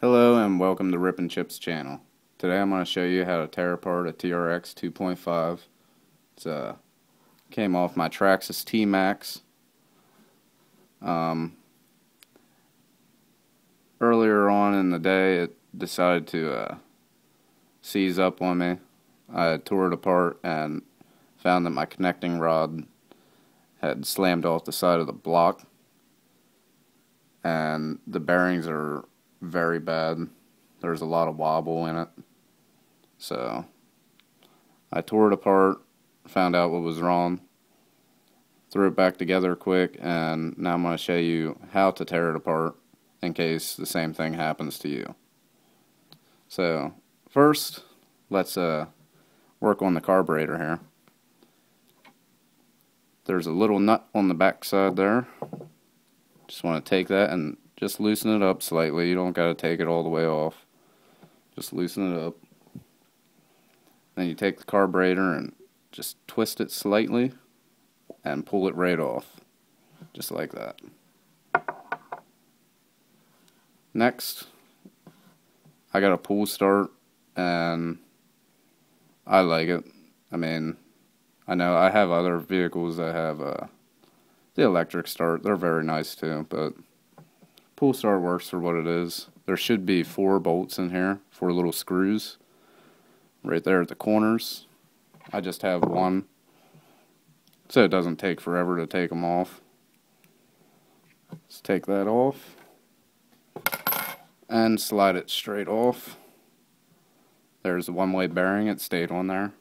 Hello and welcome to Rippin' Chips channel. Today I'm going to show you how to tear apart a TRX 2.5. It came off my Traxxas T-Max. Earlier on in the day it decided to seize up on me. I tore it apart and found that my connecting rod had slammed off the side of the block. And the bearings are very bad. There's a lot of wobble in it. So I tore it apart, found out what was wrong, threw it back together quick, and now I'm going to show you how to tear it apart in case the same thing happens to you. So first, let's work on the carburetor here. There's a little nut on the back side there. Just want to take that and just loosen it up slightly. You don't got to take it all the way off. Just loosen it up. Then you take the carburetor and just twist it slightly and pull it right off. Just like that. Next, I got a pull start and I like it. I mean, I know I have other vehicles that have the electric start. They're very nice too, but pull start works for what it is. There should be 4 bolts in here, 4 little screws right there at the corners. I just have one, so it doesn't take forever to take them off. Let's take that off and slide it straight off. There's the one-way bearing, it stayed on there.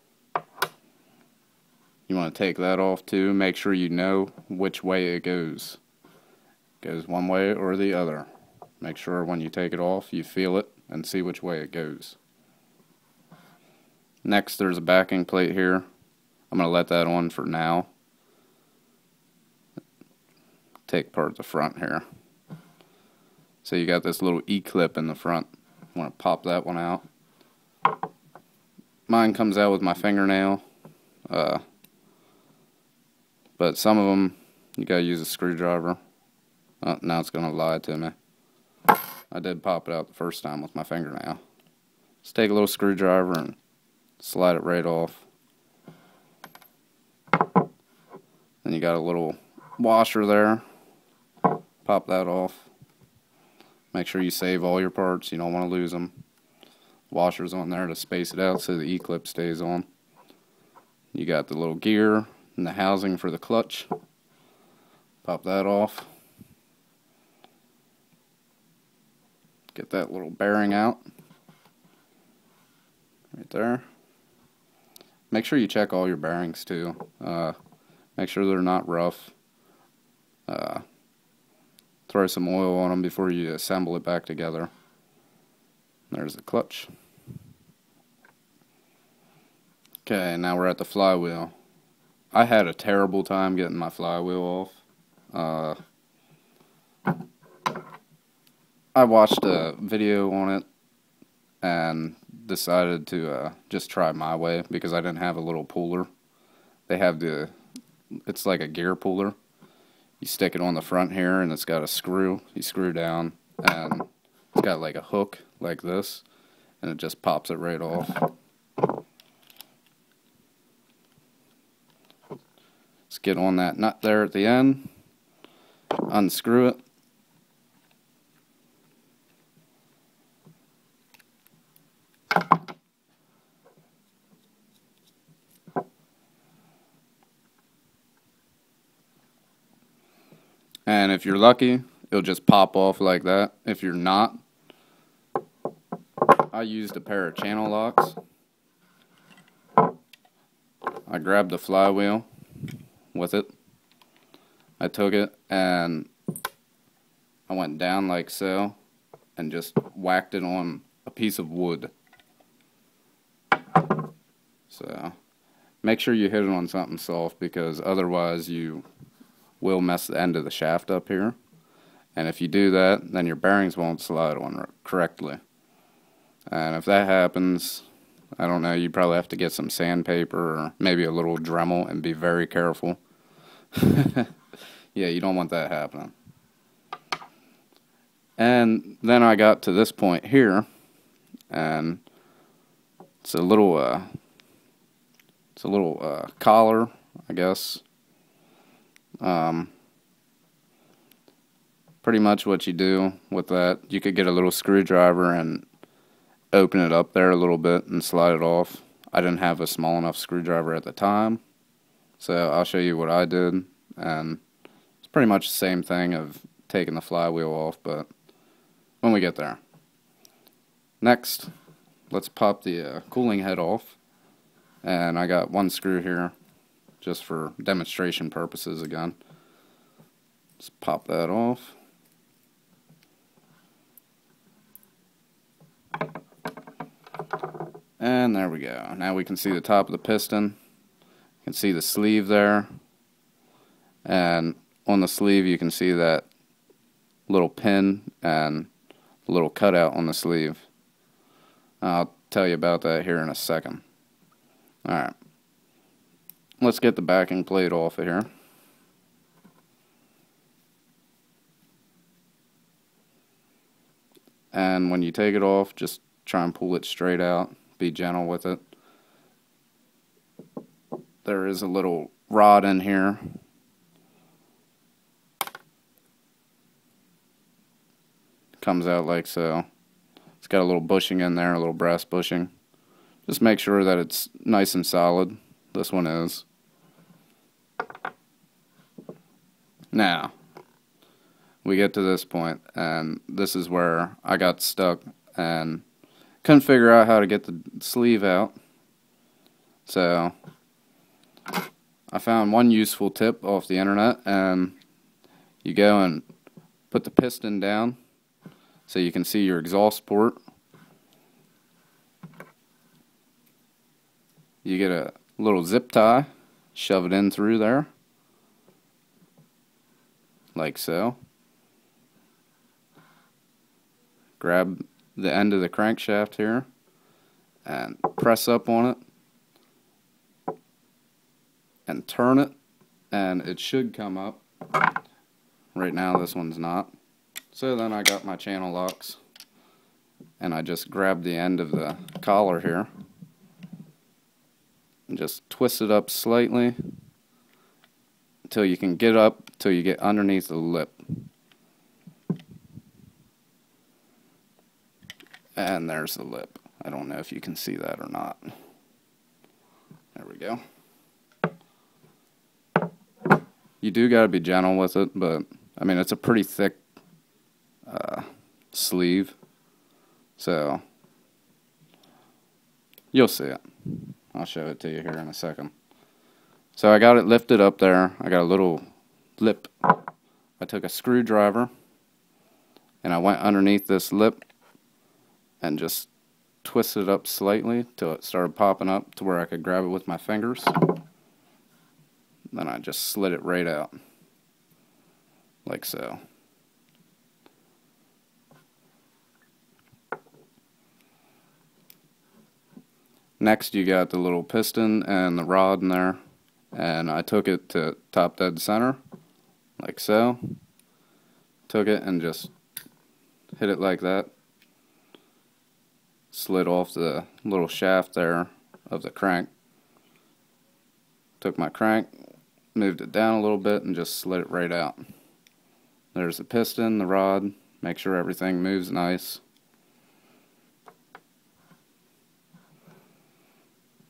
You want to take that off too. Make sure you know which way it goes. Goes one way or the other. Make sure when you take it off you feel it and see which way it goes. Next, there's a backing plate here. I'm going to let that on for now. Take apart the front here. So you got this little E-clip in the front. I'm going to pop that one out. Mine comes out with my fingernail, but some of them you got to use a screwdriver. Oh, now it's going to lie to me. I did pop it out the first time with my fingernail. Let's take a little screwdriver and slide it right off. Then you got a little washer there. Pop that off. Make sure you save all your parts. You don't want to lose them. Washer's on there to space it out so the E-clip stays on. You got the little gear and the housing for the clutch. Pop that off. Get that little bearing out right there. Make sure you check all your bearings too. Make sure they're not rough. Throw some oil on them before you assemble it back together. There's the clutch. Okay, now we're at the flywheel. I had a terrible time getting my flywheel off. I watched a video on it and decided to just try my way because I didn't have a little puller. They have it's like a gear puller. You stick it on the front here and it's got a screw. You screw down and it's got like a hook like this and it just pops it right off. Let's get on that nut there at the end, unscrew it. And if you're lucky, it'll just pop off like that. If you're not, I used a pair of channel locks. I grabbed the flywheel with it. I took it and I went down like so and just whacked it on a piece of wood. So make sure you hit it on something soft because otherwise you will mess the end of the shaft up here, and if you do that, then your bearings won't slide on correctly. And if that happens, I don't know, you probably have to get some sandpaper or maybe a little Dremel and be very careful. Yeah, you don't want that happening. And then I got to this point here, and it's a little collar, I guess. Pretty much what you do with that, you could get a little screwdriver and open it up there a little bit and slide it off. I didn't have a small enough screwdriver at the time, so I'll show you what I did. And it's pretty much the same thing of taking the flywheel off, but when we get there. Next, let's pop the cooling head off, and I got one screw here just for demonstration purposes again. Let's pop that off. And there we go. Now we can see the top of the piston. You can see the sleeve there. And on the sleeve you can see that little pin and the little cutout on the sleeve. I'll tell you about that here in a second. Alright. Let's get the backing plate off of here. And when you take it off, just try and pull it straight out. Be gentle with it. There is a little rod in here. Comes out like so. It's got a little bushing in there, a little brass bushing. Just make sure that it's nice and solid. This one is. Now, we get to this point, and this is where I got stuck and couldn't figure out how to get the sleeve out. So I found one useful tip off the internet, and you go and put the piston down so you can see your exhaust port. You get a little zip tie, shove it in through there like so. Grab the end of the crankshaft here and press up on it and turn it, and it should come up. Right now this one's not. So then I got my channel locks, and I just grabbed the end of the collar here and just twist it up slightly until you can get up, till you get underneath the lip. And there's the lip. I don't know if you can see that or not. There we go. You do got to be gentle with it, but I mean, it's a pretty thick sleeve, so you'll see it. I'll show it to you here in a second. So I got it lifted up there. I got a little lip. I took a screwdriver and I went underneath this lip and just twist it up slightly till it started popping up to where I could grab it with my fingers. Then I just slid it right out, like so. Next you got the little piston and the rod in there, and I took it to top dead center, like so. Took it and just hit it like that. Slid off the little shaft there of the crank. Took my crank, moved it down a little bit, and just slid it right out. There's the piston, the rod. Make sure everything moves nice.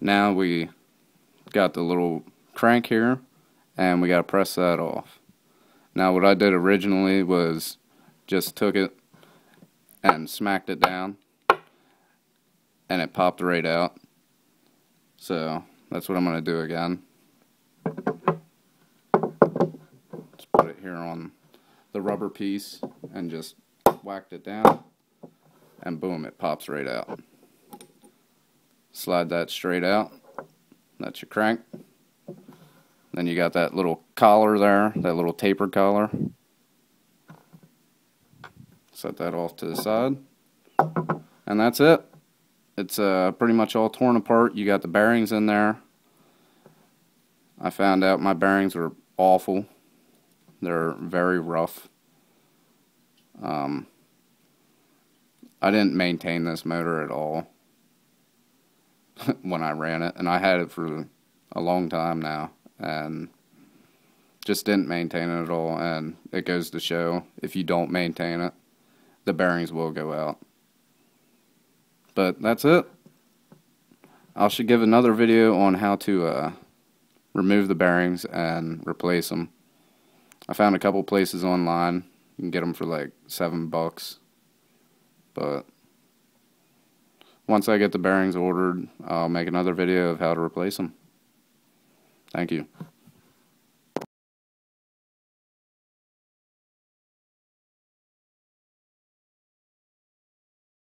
Now we got the little crank here, and we gotta press that off. Now what I did originally was just took it and smacked it down, and it popped right out. So that's what I'm going to do again. Let's put it here on the rubber piece and just whacked it down, and boom, it pops right out. Slide that straight out. That's your crank. Then you got that little collar there, that little tapered collar. Set that off to the side, and that's it. It's pretty much all torn apart. You got the bearings in there. I found out my bearings were awful. They're very rough. I didn't maintain this motor at all when I ran it, and I had it for a long time now, and just didn't maintain it at all. And it goes to show, if you don't maintain it, the bearings will go out. But that's it. I should give another video on how to remove the bearings and replace them. I found a couple places online. You can get them for like $7. But once I get the bearings ordered, I'll make another video of how to replace them. Thank you.